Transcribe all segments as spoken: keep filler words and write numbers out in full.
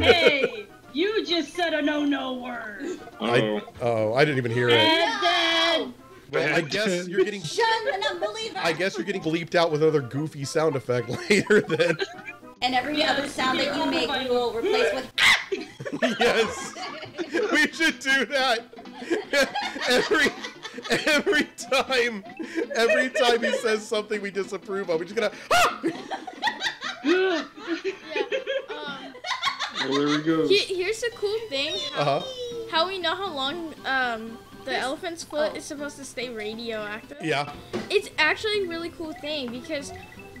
Hey, you just said a no-no word. Uh-oh. I, oh, I didn't even hear it. No! Well, I guess you're getting. Shut an unbeliever. I guess you're getting bleeped out with another goofy sound effect later then. And every yeah, other sound that you make, we will replace with. Yes, we should do that. every. Every time, every time he says something we disapprove of, we're just gonna. Ah! Yeah, um, well, there we go. He, here's a cool thing. Uh huh. How we know how long um the elephant's foot oh. is supposed to stay radioactive? Yeah. It's actually a really cool thing because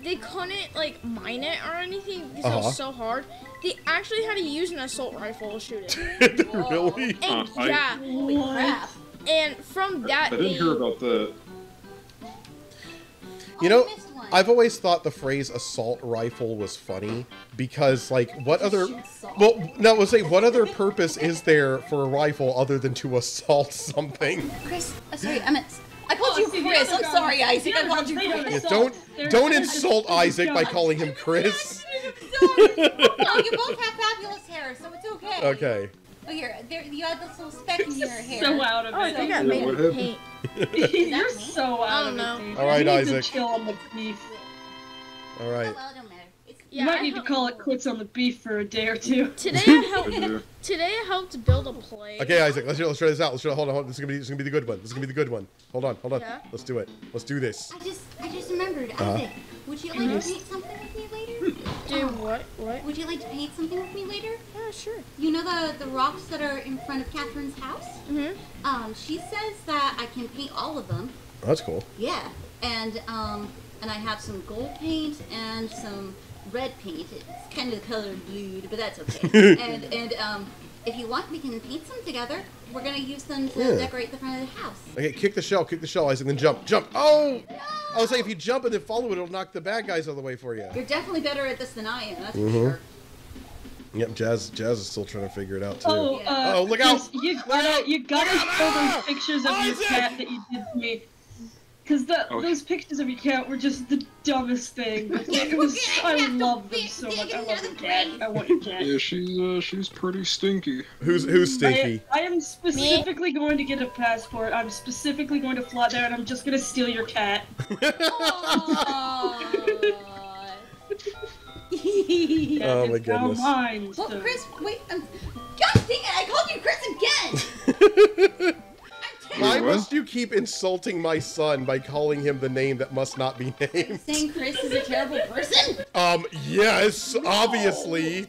they couldn't like mine it or anything because uh-huh. it was so hard. They actually had to use an assault rifle to shoot it. Really? And, uh, yeah. I... Holy crap. And from that, I didn't hear about that. You know, I've always thought the phrase "assault rifle" was funny because, like, what other? Well, no, we'll say what other purpose is there for a rifle other than to assault something? Chris, oh, sorry, I meant I called you Chris. I'm sorry, Isaac. I called you Chris. Don't don't insult Isaac by calling him Chris. Oh, you both have fabulous hair, so it's okay. Okay. Oh, here, there, you had this little speck in your hair. So out of it. Oh, I think I made of paint. You're so out of it. I don't know. All right, Isaac. Chill on the beef. All right. Oh, well, it don't matter. It's, yeah, you might I need to call it quits on the beef for a day or two. Today I helped. Today I helped build a play. Okay, Isaac. Let's let's try this out. Let's try. Hold on. Hold on. This is gonna be this is gonna be the good one. This is gonna be the good one. Hold on. Hold on. Yeah. Let's do it. Let's do this. I just I just remembered. Uh-huh. Isaac, would you like mm-hmm. to paint something with me later? Do what? What? Would you like to paint something with me later? Yeah, sure. You know the the rocks that are in front of Catherine's house? Mm-hmm. Um, she says that I can paint all of them. Oh, that's cool. Yeah, and um, and I have some gold paint and some red paint. It's kind of the color blued, but that's okay. and and um, if you want, we can paint some together. We're gonna use them to yeah. decorate the front of the house. Okay, kick the shell, kick the shell, Isaac, and then jump, jump. Oh! No! I was like, if you jump and then follow it, it'll knock the bad guys out of the way for you. You're definitely better at this than I am, that's mm-hmm. for sure. Yep, Jazz, Jazz is still trying to figure it out, too. Oh, yeah. uh, oh look out! You gotta, you gotta show those pictures of Isaac! Your cat that you did to me. Because the, okay. those pictures of your cat were just the dumbest thing. It was, I love them so much. I love your cat. I want your cat. Yeah, she's uh, she's pretty stinky. Who's who's stinky? I, I am specifically going to get a passport. I'm specifically going to fly there, and I'm just going to steal your cat. Oh, oh my goodness. Mine, so. Well, Chris, wait. Um, God dang it! I called you Chris again. Why must you keep insulting my son by calling him the name that must not be named? Saying Chris is a terrible person? Um, yes, no. Obviously.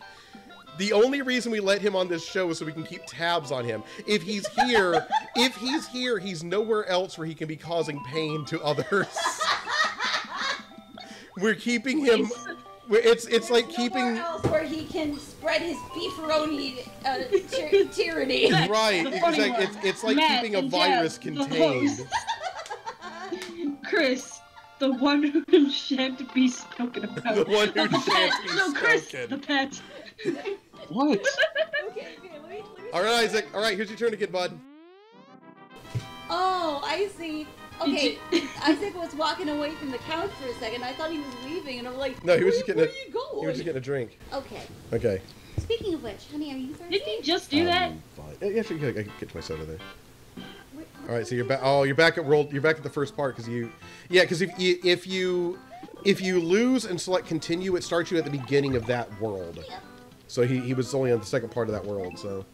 The only reason we let him on this show is so we can keep tabs on him. If he's here, if he's here, he's nowhere else where he can be causing pain to others. We're keeping him... It's it's There's like keeping else where he can spread his beefaroni uh, ty tyranny. Right, exactly. It's it's like Matt keeping a virus Jeff, contained. Chris, the one who shan't be spoken about. The one who the shan't pet. Be no, Chris, spoken. The pet. What? Okay, okay. Let me, let me all right, Isaac. All right, here's your turn to get bud. Oh, I see. Okay, Isaac was walking away from the couch for a second. I thought he was leaving, and I'm like, no, he was just getting. Where are you going? He was just getting a drink. Okay. Okay. Speaking of which, honey, are you thirsty? Didn't you just do um, that? Fine. Yeah, sure. I can get to my soda there. Where, all right, so you're back. Oh, you're back at world. You're back at the first part because you, yeah, because if you if you if you lose and select continue, it starts you at the beginning of that world. Yeah. So he he was only on the second part of that world, so.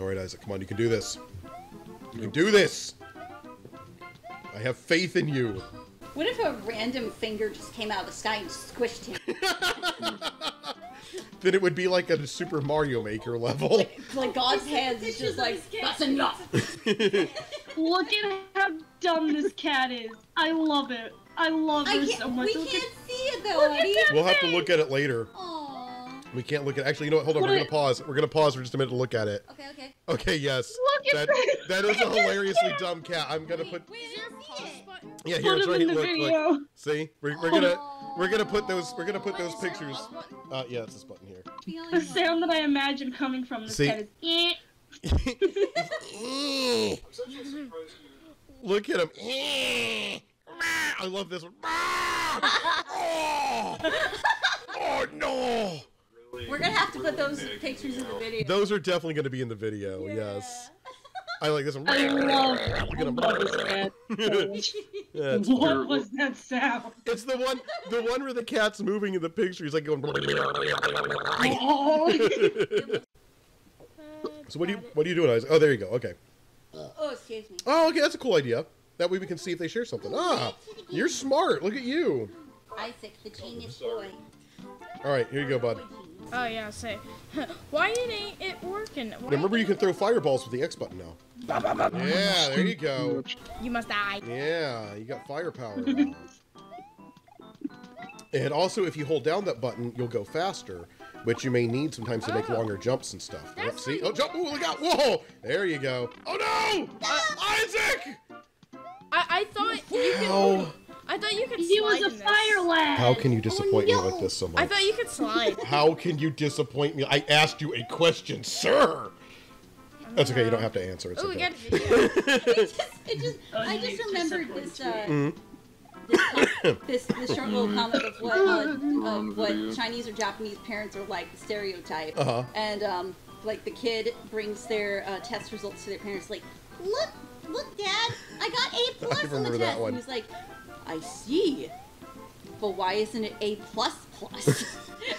All right, Isaac, come on, you can do this. You can do this! I have faith in you. What if a random finger just came out of the sky and squished him? Then it would be like a Super Mario Maker level. Like, like God's hands is just like, that's enough! Look at how dumb this cat is. I love it. I love her so much. We can't see it though, honey. We'll have to look at it later. Aww. We can't look at actually, you know what, hold on, what? We're gonna pause. We're gonna pause for just a minute to look at it. Okay, okay. Okay, yes. Look at that. That is a hilariously dumb cat. I'm gonna wait, put wait, yeah, here, put it's right here. Look, look. See? We're, we're gonna we're gonna put those we're gonna put what those pictures. Uh yeah, it's this button here. The sound that I imagine coming from this cat is I'm such a surprise. Look at him. I love this one. oh, oh no! We're gonna have to put those pictures in the video. Those are definitely gonna be in the video. Yeah. Yes. I like this one. I love, I love this yeah, What weird. was that sound? It's the one, the one where the cat's moving in the picture. He's like going. Oh. So what do you what are you doing? Oh, there you go. Okay. Oh, excuse me. Oh, okay. That's a cool idea. That way we can see if they share something. Ah, you're smart. Look at you. Isaac, the genius boy. All right, here you go, bud. Oh yeah, say. Why ain't it working? Why remember, you can throw fireballs with the X button now. Yeah, there you go. You must die. Yeah, you got firepower. And also, if you hold down that button, you'll go faster, which you may need sometimes to make oh. longer jumps and stuff. Let's see. Oh, jump! Oh, look out! Whoa! There you go. Oh no! Uh, Isaac! I, I thought you could. I thought you could slide. He was a fire lad. How can you disappoint oh, no. me with this so much? I thought you could slide. How can you disappoint me? I asked you a question, sir. That's okay. Know. You don't have to answer. It's Ooh, okay. We got a video. it just, it just, oh, I just remembered this. Uh, mm. This, this short little comment of what, uh, of what Chinese or Japanese parents are like, the stereotype. Uh-huh. And um, like the kid brings their uh, test results to their parents, like, look, look, Dad, I got A plus on the test. And he's like, I see, but why isn't it A plus plus?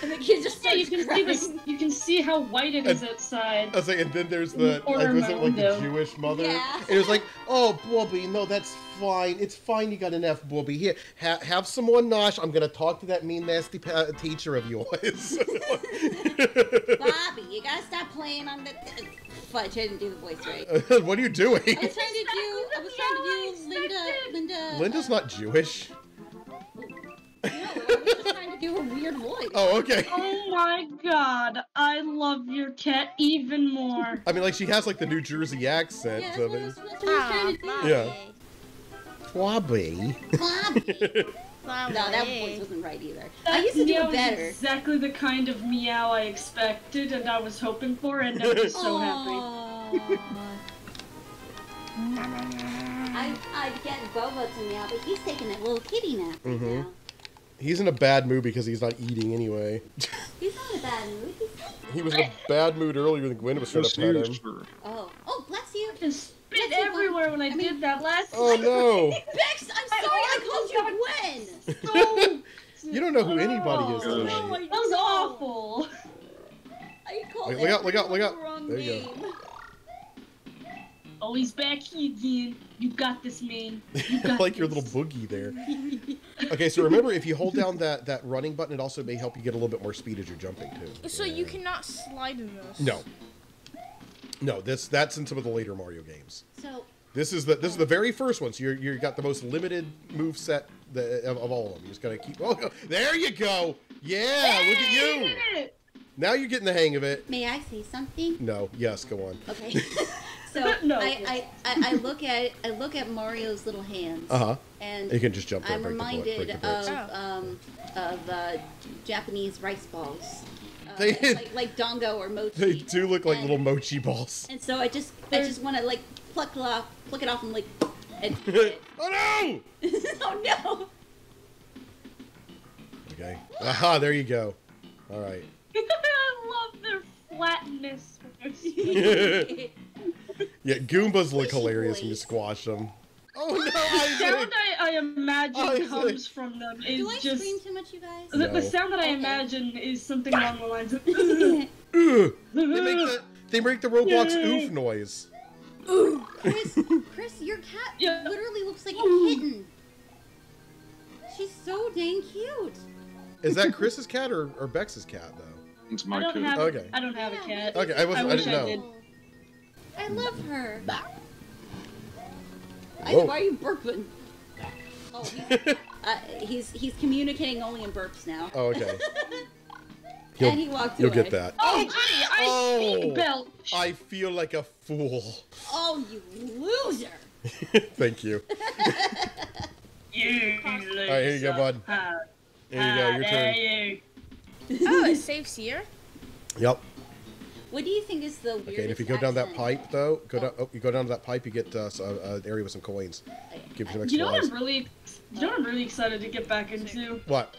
And the kid just yeah, you can crying. see this. You can see how white it is and, outside. I was like, and then there's the, the like, was it like the Jewish mother? Yeah. It was like, oh, Bobby, no, that's fine. It's fine. You got an F, Bobby. Here, ha have some more nosh. I'm gonna talk to that mean nasty pa teacher of yours. Bobby, you gotta stop playing on the. Fudge, I didn't do the voice right. Uh, what are you doing? I was trying to do, I was trying to do Linda, Linda. Linda's uh, not Jewish. No, I was just trying to do a weird voice. Oh, okay. Oh my God, I love your cat even more. I mean, like, she has like the New Jersey accent. Yeah, that's what I was, that's what I was trying to do. Yeah. Bobby. Bobby. No, that voice wasn't right either. That I used to do better. Exactly the kind of meow I expected and I was hoping for, and I was so happy. I I'd get Boba to meow, but he's taking that little kitty nap right mm-hmm. now. He's in a bad mood because he's not eating anyway. He's not in a bad mood. He was in a bad mood earlier than Gwen was trying to pet him. Oh, oh, bless you. Just spit everywhere when I, I mean, did that last time. Oh no. Bex, I'm sorry I called you Gwen. So, you don't know who anybody is. Oh, no, that was awful. I called Wait, look out, look out, look out. There you go. Oh, he's back here again. You got this, man. You got I like this. Your little boogie there. Okay, so remember, if you hold down that, that running button, it also may help you get a little bit more speed as you're jumping, too. So yeah. You cannot slide in this. No. No, this that's in some of the later Mario games. So this is the this is the very first one. So you're you got the most limited move set the, of, of all of them. You just gotta keep. Oh, there you go. Yeah, hey, look at you. You did it. Now you're getting the hang of it. May I say something? No. Yes. Go on. Okay. So no. I, I I look at I look at Mario's little hands. Uh huh. And you can just jump. There, I'm reminded the, of um of uh, Japanese rice balls. They uh, like, like dongo or mochi. They do look like and, little mochi balls. And so I just, I just want to like pluck it off, pluck it off, and like. And oh no! Oh no! Okay. Aha! There you go. All right. I love their flatness. Yeah, Goombas look hilarious when you squash them. Oh no! The sound I, I imagine Isaac. comes from them is just... Do I scream too much, you guys? The, no. the sound that okay. I imagine is something along the lines of... They, make the, they make the Roblox oof noise. Ooh. Chris, Chris, your cat yeah. literally looks like a kitten. She's so dang cute. Is that Chris's cat or, or Bex's cat, though? It's my cat. Okay. I don't have yeah. a cat. Okay, I, wasn't, I, I didn't I know. I love her. Bah. I, why are you burping? Oh, he's, uh, he's he's communicating only in burps now. Oh, okay. You'll, and he walked you'll away. You'll get that. Oh, gee, I oh, see belt. I feel like a fool. Oh, you loser. Thank you. You All right, here you go, bud. Here you go, your turn. You. Oh, it saves here? Yep. What do you think is the weirdest? Okay, and if you go down accent? that pipe, though, go oh. down. Oh, you go down to that pipe, you get uh, an area with some coins. Give you some extra. You know what I'm really, you know what I'm really excited to get back into? What?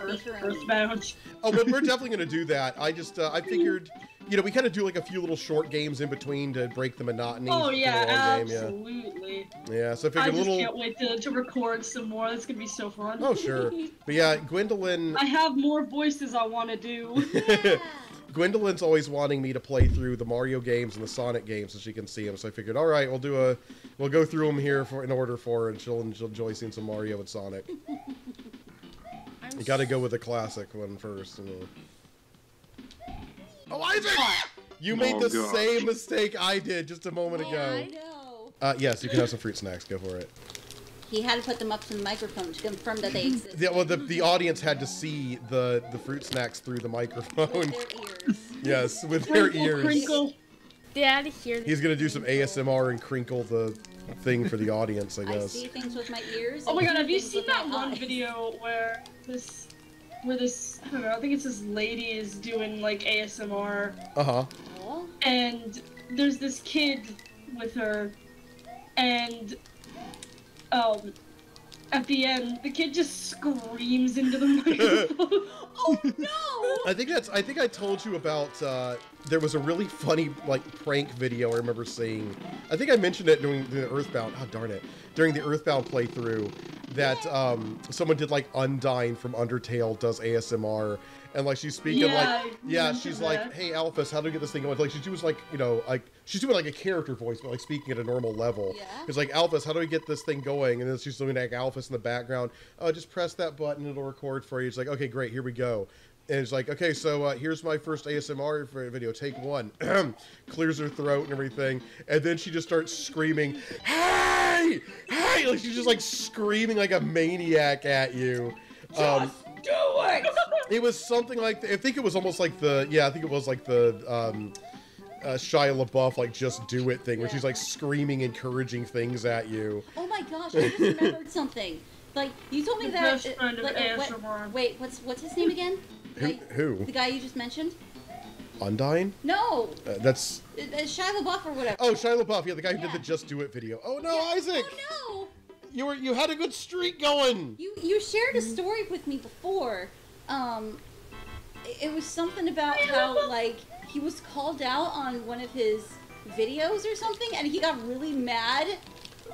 Earth, Earthbound. Oh, but we're definitely gonna do that. I just, uh, I figured, you know, we kind of do like a few little short games in between to break the monotony. Oh yeah, absolutely. Game, yeah. yeah, so I figured I just a little. Can't wait to, to record some more. That's gonna be so fun. Oh sure, but yeah, Gwendolyn. I have more voices I want to do. Yeah. Gwendolyn's always wanting me to play through the Mario games and the Sonic games so she can see them. So I figured, all right, we'll do a, we'll go through them here for in order for her, and she'll, she'll enjoy seeing some Mario and Sonic. You gotta go with the classic one first. And... Oh, Isaac! You made oh, the God. same mistake I did just a moment yeah, ago. I know. Uh, yes, you can have some fruit snacks. Go for it. He had to put them up to the microphone to confirm that they existed. Yeah, well, the, the audience had to see the, the fruit snacks through the microphone. With their ears. Yes, with crinkle, their ears. Crinkle. They had to hear the He's gonna do some A S M R and crinkle the... thing for the audience, I guess. I see things with my ears. Oh my God, have you seen that one video where this, where this, I don't know, I think it's this lady is doing like A S M R. Uh huh. And there's this kid with her, and um, at the end, the kid just screams into the microphone. Oh no! I think that's. I think I told you about. Uh, there was a really funny like prank video I remember seeing. I think I mentioned it during the Earthbound. Oh darn it! During the Earthbound playthrough, that um, someone did like Undyne from Undertale does A S M R, and like she's speaking yeah, like yeah, she's that. like, hey Alphys, how do we get this thing going? Like she was like, you know, like she's doing like a character voice, but like speaking at a normal level. Yeah. It's like Alphys, how do we get this thing going? And then she's doing like Alphys in the background. Oh, just press that button, it'll record for you. It's like, okay, great, here we go. And it's like, okay, so uh, here's my first A S M R video, take one. Clears her throat and everything. And then she just starts screaming, hey, hey! Like she's just like screaming like a maniac at you. Um, just do it! It was something like, the, I think it was almost like the, yeah, I think it was like the um, uh, Shia LaBeouf, like just do it thing, where she's like screaming, encouraging things at you. Oh my gosh, I just remembered something. Like, you told me the that... Uh, like, uh, what, wait, what's what's his name again? Who? Like, who? The guy you just mentioned? Undyne? No! Uh, that's... Uh, Shia LaBeouf or whatever. Oh, Shia LaBeouf, yeah, the guy who yeah. did the Just Do It video. Oh no, yeah. Isaac! Oh no! You were you had a good streak going! You you shared a story with me before. Um, it was something about how, like, he was called out on one of his videos or something, and he got really mad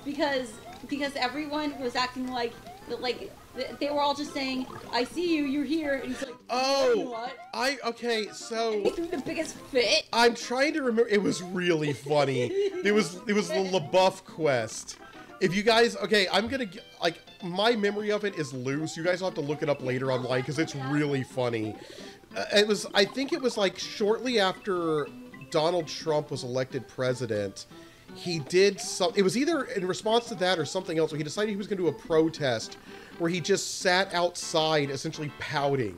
because... Because everyone was acting like, like they were all just saying, "I see you, you're here," and he's like, "Oh, what?" I okay, so and he threw the biggest fit. I'm trying to remember. It was really funny. it was it was the LaBeouf quest. If you guys, okay, I'm gonna like my memory of it is loose. You guys will have to look it up later online because it's really funny. Uh, it was I think it was like shortly after Donald Trump was elected president. He did some. It was either in response to that or something else where he decided he was going to do a protest where he just sat outside essentially pouting.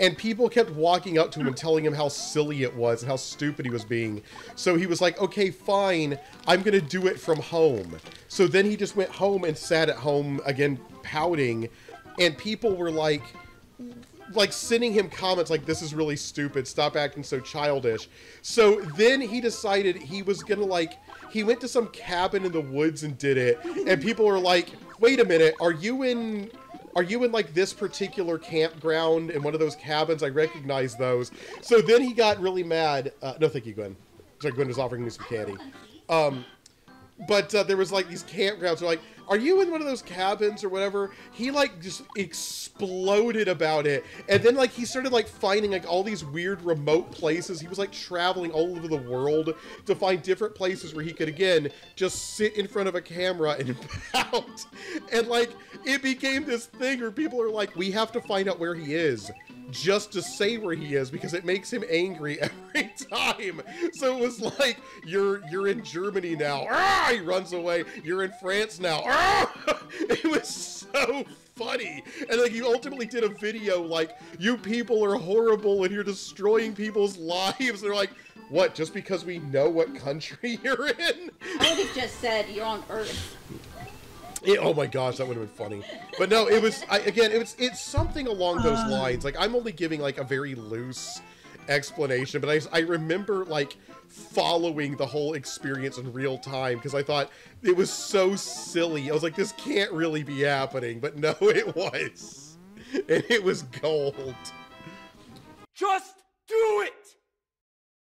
And people kept walking up to him and telling him how silly it was and how stupid he was being. So he was like, okay, fine, I'm going to do it from home. So then he just went home and sat at home again, pouting. And people were like, like sending him comments like, this is really stupid, stop acting so childish. So then he decided he was going to like, he went to some cabin in the woods and did it, and people are like, wait a minute, are you in, are you in like this particular campground in one of those cabins? I recognize those. So then he got really mad. Uh, no, thank you, Gwen. Sorry, Gwen was offering me some candy. Um, but uh, there was like these campgrounds are like, are you in one of those cabins or whatever? He like just exploded about it. And then like he started like finding like all these weird remote places. He was like traveling all over the world to find different places where he could again just sit in front of a camera and pout. And like it became this thing where people are like, we have to find out where he is just to say where he is because it makes him angry every time. So it was like, you're you're in Germany now. Ah! He runs away. You're in France now. Ah! It was so funny, and like you ultimately did a video like, you people are horrible and you're destroying people's lives. They're like, what? Just because we know what country you're in? I would have just said you're on Earth. It, oh my gosh, that would have been funny. But no, it was I, again, it was it's something along those um. lines. Like I'm only giving like a very loose explanation, but I, I remember, like, following the whole experience in real time because I thought it was so silly. I was like, this can't really be happening, but no, it was. And it was gold. Just